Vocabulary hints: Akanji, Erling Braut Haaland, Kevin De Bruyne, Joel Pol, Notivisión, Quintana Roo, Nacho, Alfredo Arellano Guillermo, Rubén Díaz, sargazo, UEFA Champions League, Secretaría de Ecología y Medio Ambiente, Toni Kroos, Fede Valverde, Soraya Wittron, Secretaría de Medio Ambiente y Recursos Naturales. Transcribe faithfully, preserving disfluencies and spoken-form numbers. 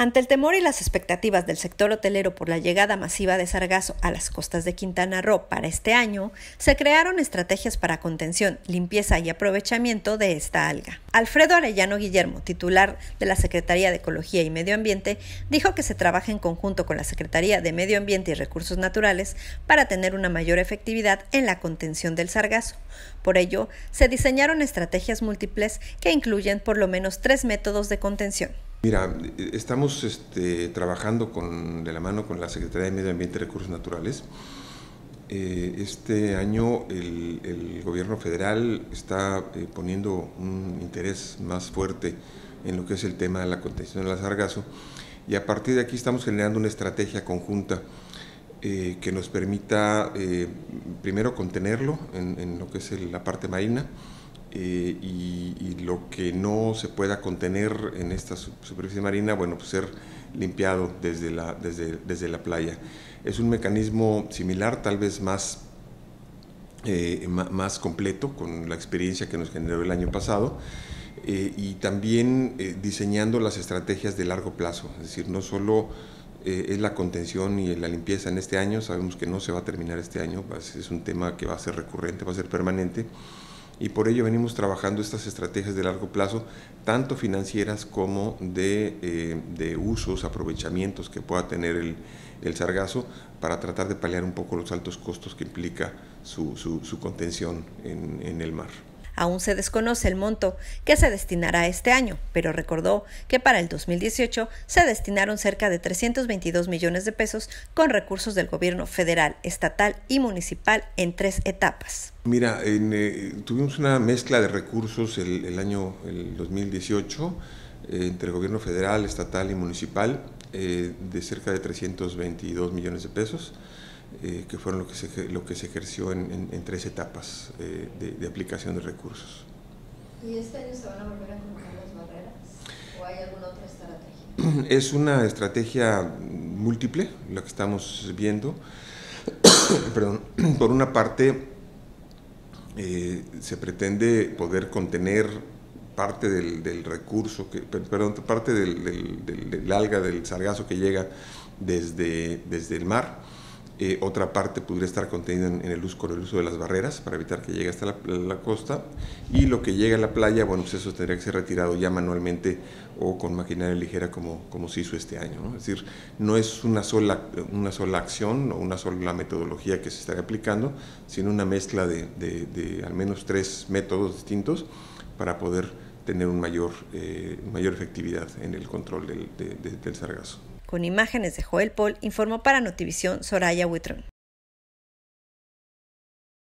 Ante el temor y las expectativas del sector hotelero por la llegada masiva de sargazo a las costas de Quintana Roo para este año, se crearon estrategias para contención, limpieza y aprovechamiento de esta alga. Alfredo Arellano Guillermo, titular de la Secretaría de Ecología y Medio Ambiente, dijo que se trabaja en conjunto con la Secretaría de Medio Ambiente y Recursos Naturales para tener una mayor efectividad en la contención del sargazo. Por ello, se diseñaron estrategias múltiples que incluyen por lo menos tres métodos de contención. Mira, estamos este, trabajando con, de la mano con la Secretaría de Medio Ambiente y Recursos Naturales. Eh, este año el, el gobierno federal está eh, poniendo un interés más fuerte en lo que es el tema de la contención del sargazo, y a partir de aquí estamos generando una estrategia conjunta eh, que nos permita eh, primero contenerlo en, en lo que es el, la parte marina, Eh, y, y lo que no se pueda contener en esta superficie marina, bueno, pues ser limpiado desde la, desde, desde la playa. Es un mecanismo similar, tal vez más, eh, más completo, con la experiencia que nos generó el año pasado, eh, y también eh, diseñando las estrategias de largo plazo. Es decir, no solo eh, es la contención y la limpieza en este año, sabemos que no se va a terminar este año, es un tema que va a ser recurrente, va a ser permanente, y por ello venimos trabajando estas estrategias de largo plazo, tanto financieras como de, eh, de usos, aprovechamientos que pueda tener el, el sargazo, para tratar de paliar un poco los altos costos que implica su, su, su contención en, en el mar. Aún se desconoce el monto que se destinará este año, pero recordó que para el dos mil dieciocho se destinaron cerca de trescientos veintidós millones de pesos con recursos del gobierno federal, estatal y municipal en tres etapas. Mira, en, eh, tuvimos una mezcla de recursos el, el año el dos mil dieciocho eh, entre el gobierno federal, estatal y municipal eh, de cerca de trescientos veintidós millones de pesos. Eh, que fueron lo que se, lo que se ejerció en, en, en tres etapas eh, de, de aplicación de recursos. ¿Y este año se van a volver a colocar las barreras o hay alguna otra estrategia? Es una estrategia múltiple la que estamos viendo. Perdón. Por una parte eh, se pretende poder contener parte del, del recurso, que, perdón, parte del, del, del, del alga, del sargazo que llega desde, desde el mar. Eh, otra parte podría estar contenida en, en el uso, con el uso de las barreras para evitar que llegue hasta la, la, la costa, y lo que llega a la playa, bueno, pues eso tendría que ser retirado ya manualmente o con maquinaria ligera como, como se hizo este año, ¿no? Es decir, no es una sola, una sola acción o una sola metodología que se estaría aplicando, sino una mezcla de, de, de al menos tres métodos distintos para poder tener un mayor, eh, mayor efectividad en el control del, de, de, del sargazo. Con imágenes de Joel Pol, informó para Notivisión Soraya Wittron.